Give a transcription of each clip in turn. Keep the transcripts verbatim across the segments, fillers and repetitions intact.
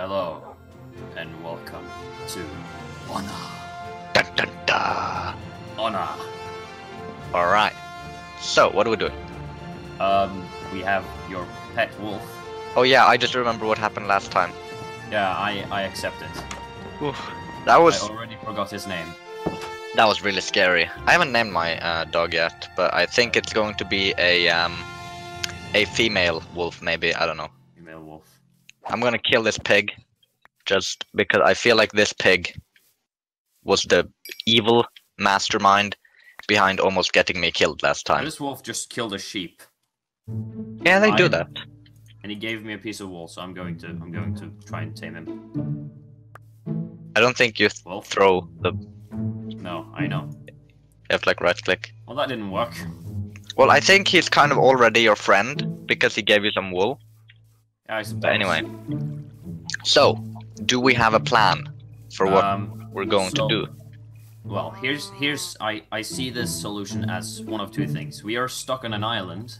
Hello, and welcome to Honor. Dun, dun, dun. Honor. Alright, so what are we doing? Um, we have your pet wolf. Oh yeah, I just remember what happened last time. Yeah, I, I accept it. Oof, that was... I already forgot his name. That was really scary. I haven't named my uh, dog yet, but I think it's going to be a um, a female wolf, maybe. I don't know. Female wolf. I'm gonna kill this pig, just because I feel like this pig was the evil mastermind behind almost getting me killed last time. And this wolf just killed a sheep. Yeah, they I... do that. And he gave me a piece of wool, so I'm going to I'm going to try and tame him. I don't think you th wolf? throw the. No, I know. You have to like right click. Well, that didn't work. Well, I think he's kind of already your friend because he gave you some wool. Yeah, I suppose. But anyway, so do we have a plan for what um, we're going so, to do? Well, here's here's I I see this solution as one of two things. We are stuck on an island.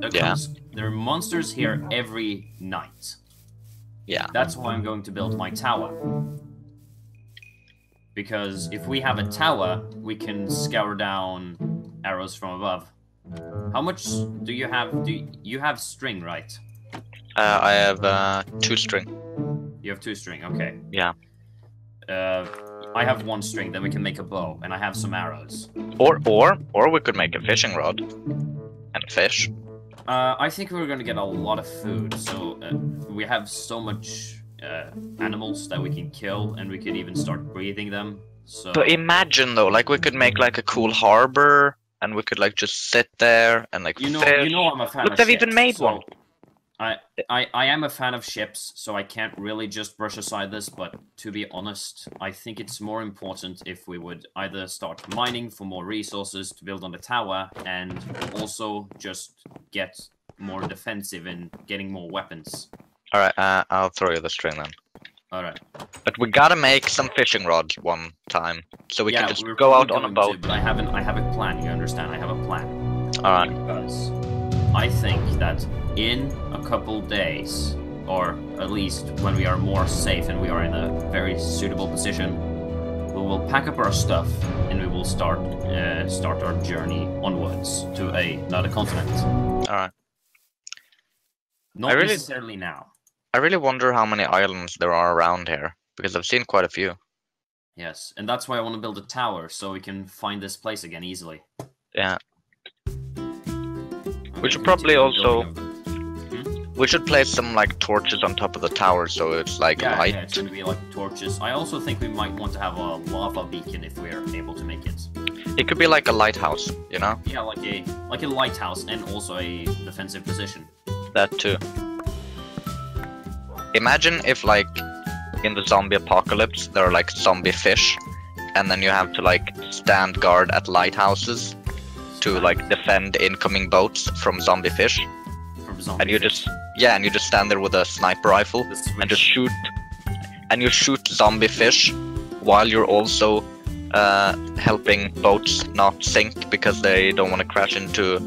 There, yeah. comes, there are monsters here every night. Yeah. That's why I'm going to build my tower. Because if we have a tower, we can scour down arrows from above. How much do you have? Do you, you have string, right? Uh, I have uh, two string. You have two string, okay. Yeah. Uh, I have one string, then we can make a bow, and I have some arrows. Or, or, or we could make a fishing rod. And fish. Uh, I think we're gonna get a lot of food, so uh, we have so much uh, animals that we can kill, and we could even start breeding them. So. But imagine though, like we could make like a cool harbor, and we could like just sit there and like. You know, fish. you know, I'm a fan. Look, of they've ships, even made so one. I, I, I am a fan of ships, so I can't really just brush aside this. But to be honest, I think it's more important if we would either start mining for more resources to build on the tower, and also just get more defensive in getting more weapons. All right, uh, I'll throw you the string then. All right. But we gotta make some fishing rods one time, so we yeah, can just we're go out on a boat. To, but I haven't. I have a plan. You understand? I have a plan. All right. Because I think that in a couple days, or at least when we are more safe and we are in a very suitable position, we will pack up our stuff and we will start uh, start our journey onwards to a, another continent. All right. Not really, necessarily now. I really wonder how many islands there are around here, because I've seen quite a few. Yes, and that's why I want to build a tower, so we can find this place again easily. Yeah. We should probably also, hmm? we should place some like torches on top of the tower so it's like yeah, light. Yeah, it's gonna be like torches. I also think we might want to have a lava beacon if we're able to make it. It could be like a lighthouse, you know? Yeah, like a like a lighthouse and also a defensive position. That too. Imagine if like in the zombie apocalypse there are like zombie fish, and then you have to like stand guard at lighthouses to like defend incoming boats from zombie fish, from zombie and you fish. just yeah, and you just stand there with a sniper rifle and just shoot, and you shoot zombie fish while you're also uh, helping boats not sink because they don't want to crash into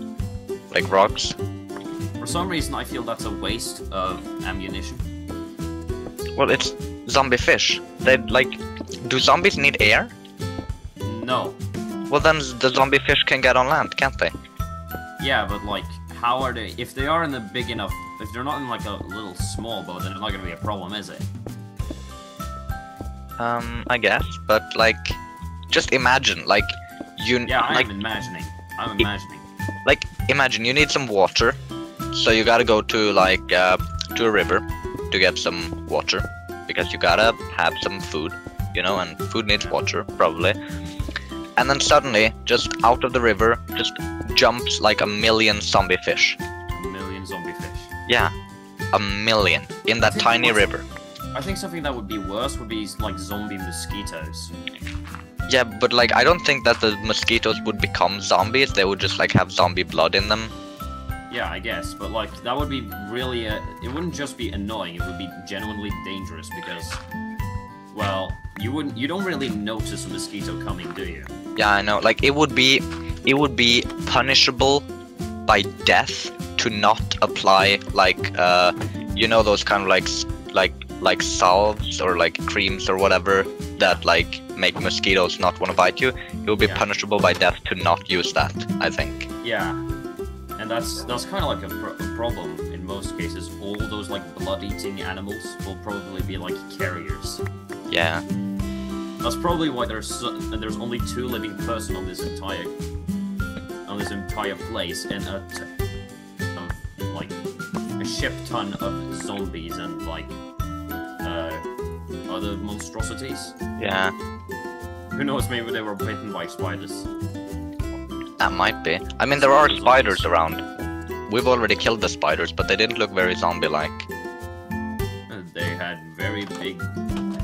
like rocks. For some reason, I feel that's a waste of ammunition. Well, it's zombie fish. They like, do zombies need air? No. Well, then the zombie fish can get on land, can't they? Yeah, but like, how are they? If they are in the big enough, if they're not in like a little small boat, then it's not gonna be a problem, is it? Um, I guess, but like, just imagine, like, you. Yeah, I'm like, imagining. I'm imagining. Like, imagine you need some water, so you gotta go to like uh, to a river to get some water because you gotta have some food, you know, and food needs water probably. And then suddenly, just out of the river, just jumps like a million zombie fish. A million zombie fish? Yeah. A million. In that tiny river. I think something that would be worse would be like zombie mosquitoes. Yeah, but like, I don't think that the mosquitoes would become zombies. They would just like have zombie blood in them. Yeah, I guess. But like, that would be really... Uh, it wouldn't just be annoying. It would be genuinely dangerous because... Well, you wouldn't. You don't really notice a mosquito coming, do you? Yeah, I know. Like it would be, it would be punishable by death to not apply like, uh, you know, those kind of like, like like salves or like creams or whatever that like make mosquitoes not want to bite you, you'll be yeah. punishable by death to not use that, I think. Yeah, and that's that's kind of like a, pro a problem in most cases. All those like blood-eating animals will probably be like carriers. Yeah. That's probably why there's so and there's only two living person on this entire on this entire place, and a t of, like a ship ton of zombies and like uh, other monstrosities. Yeah. Who knows? Maybe they were bitten by spiders. That might be. I mean, there are spiders around. We've already killed the spiders, but they didn't look very zombie-like. They had very big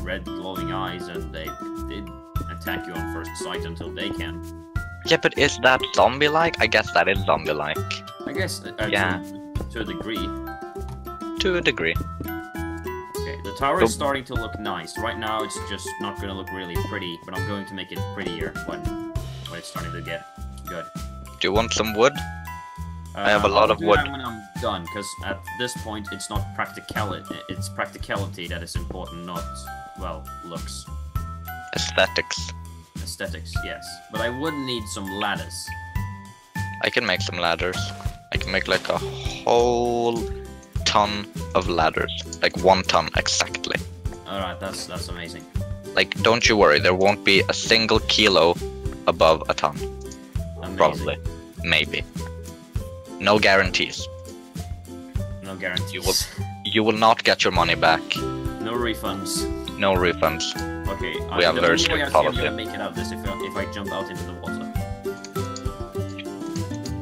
red glowing eyes, and they did attack you on first sight until they can. Yeah, but is that zombie-like? I guess that is zombie-like. I guess, uh, yeah. To, to a degree. To a degree. Okay, the tower so is starting to look nice. Right now it's just not going to look really pretty, but I'm going to make it prettier when, when it's starting to get good. Do you want some wood? Uh, I have a lot I'll of do wood. That when I'm done, because at this point it's not practicality, it's practicality that is important, not, well, looks. Aesthetics. Aesthetics, yes. But I would need some ladders. I can make some ladders. I can make like a whole ton of ladders. Like one ton, exactly. Alright, that's that's amazing. Like, don't you worry, there won't be a single kilo above a ton. Amazing. Probably. Maybe. No guarantees. No guarantees. You will, you will not get your money back. No refunds. No refunds. Okay. We have very strict policy. I'm gonna make it out of this if I, if I jump out into the water.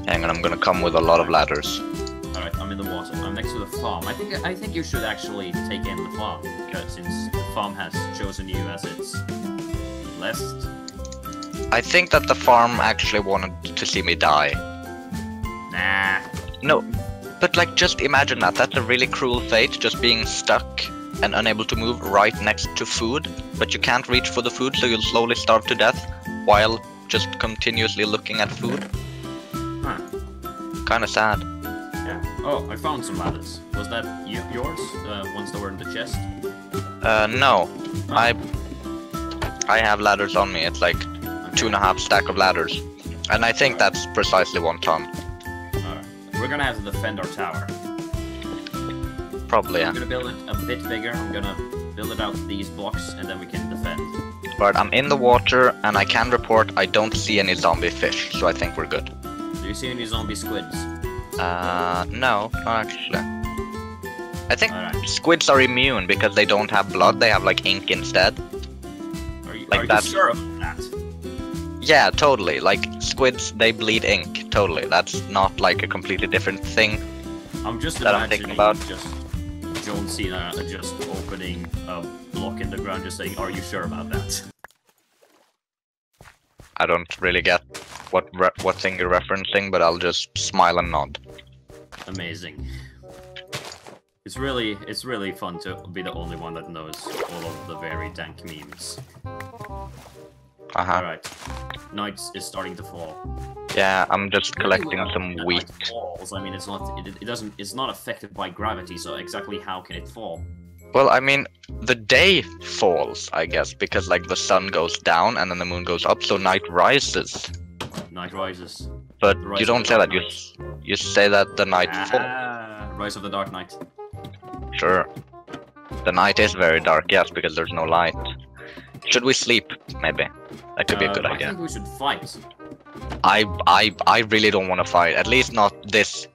Hang on, I'm gonna come with a lot of ladders. All right, I'm in the water. I'm next to the farm. I think I think you should actually take in the farm, because since the farm has chosen you as its last. I think that the farm actually wanted to see me die. Nah. No, but like just imagine that. That's a really cruel fate, just being stuck and unable to move right next to food, but you can't reach for the food, so you'll slowly starve to death while just continuously looking at food. Huh. Kinda sad. Yeah. Oh, I found some ladders. Was that you, yours? The ones that were in the chest? Uh, no. Oh. I I have ladders on me. It's like okay. two and a half stack of ladders. And I think that's precisely one ton. Alright. We're gonna have to defend our tower. Probably, yeah. I'm gonna build it a bit bigger. I'm gonna build it out these blocks, and then we can defend. But I'm in the water, and I can report I don't see any zombie fish, so I think we're good. Do you see any zombie squids? Uh, no, not actually. I think right. squids are immune because they don't have blood. They have like ink instead. Are you, like are that's... you sure of that? Yeah, totally. Like squids, they bleed ink. Totally. That's not like a completely different thing. I'm just that I'm thinking about. Just John Cena just opening a block in the ground, just saying, "Are you sure about that?" I don't really get what re what thing you're referencing, but I'll just smile and nod. Amazing. It's really it's really fun to be the only one that knows all of the very dank memes. Uh huh. All right, night is starting to fall. Yeah, I'm just collecting some wheat. Falls. I mean, it's not. It, it doesn't. It's not affected by gravity. So exactly how can it fall? Well, I mean, the day falls, I guess, because like the sun goes down and then the moon goes up, so night rises. Night rises. But rise you don't say that. You you say that the night ah, falls. Rise of the Dark Knight. Sure. The night is very dark, yes, because there's no light. Should we sleep? Maybe. That could uh, be a good I idea. I think we should fight. I I I really don't want to fight. At least not this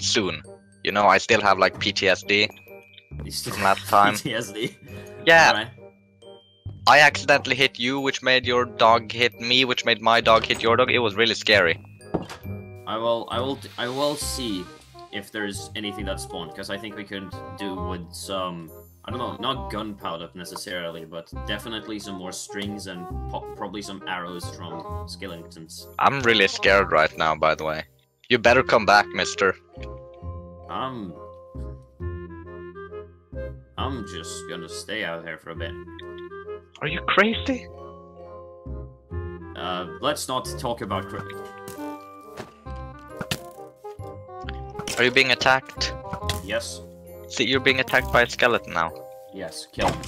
soon. You know, I still have like P T S D from last time. P T S D. Yeah. Right. I accidentally hit you, which made your dog hit me, which made my dog hit your dog. It was really scary. I will I will I will see if there's anything that spawned, because I think we could do with some. I don't know, not gunpowder necessarily, but definitely some more strings and po probably some arrows from skeletons. I'm really scared right now, by the way. You better come back, mister. I'm... I'm just gonna stay out here for a bit. Are you crazy? Uh, let's not talk about crazy. Are you being attacked? Yes. See, you're being attacked by a skeleton now. Yes, kill him.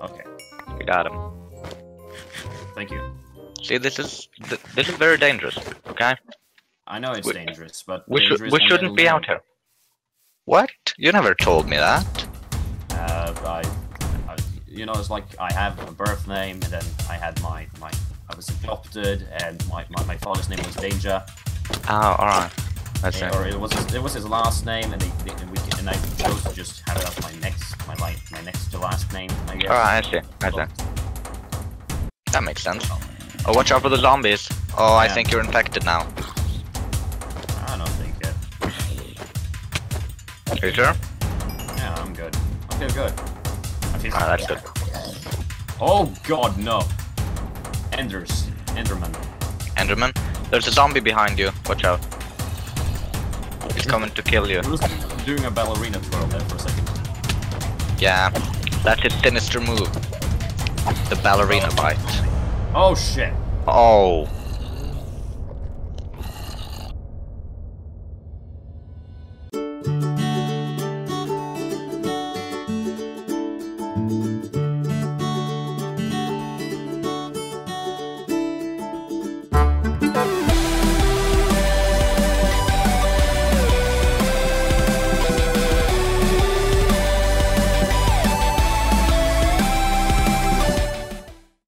Okay. We got him. Thank you. See, this is th this is very dangerous, okay? I know it's we, dangerous, but we, dangerous sh we shouldn't be out here. What? You never told me that. Uh, I, I, you know, it's like I have a birth name, and then I had my, my I was adopted, and my, my, my father's name was Danger. Oh, alright. That's it. Or it was his, it was his last name, and they, they, and, we, and I chose to just have it as my next my like my next to last name. I guess. Alright, I see. I see. That makes sense. Oh, watch out for the zombies. Oh, yeah. I think you're infected now. I don't think it. Are you sure? Yeah, I'm good. I feel good. I feel ah, that's good. Oh god, no. Enders. Enderman. Enderman? There's a zombie behind you. Watch out. It's coming to kill you. I'm doing a ballerina twirl there for a second. Yeah, that's his sinister move. The ballerina bite. Oh shit. Oh.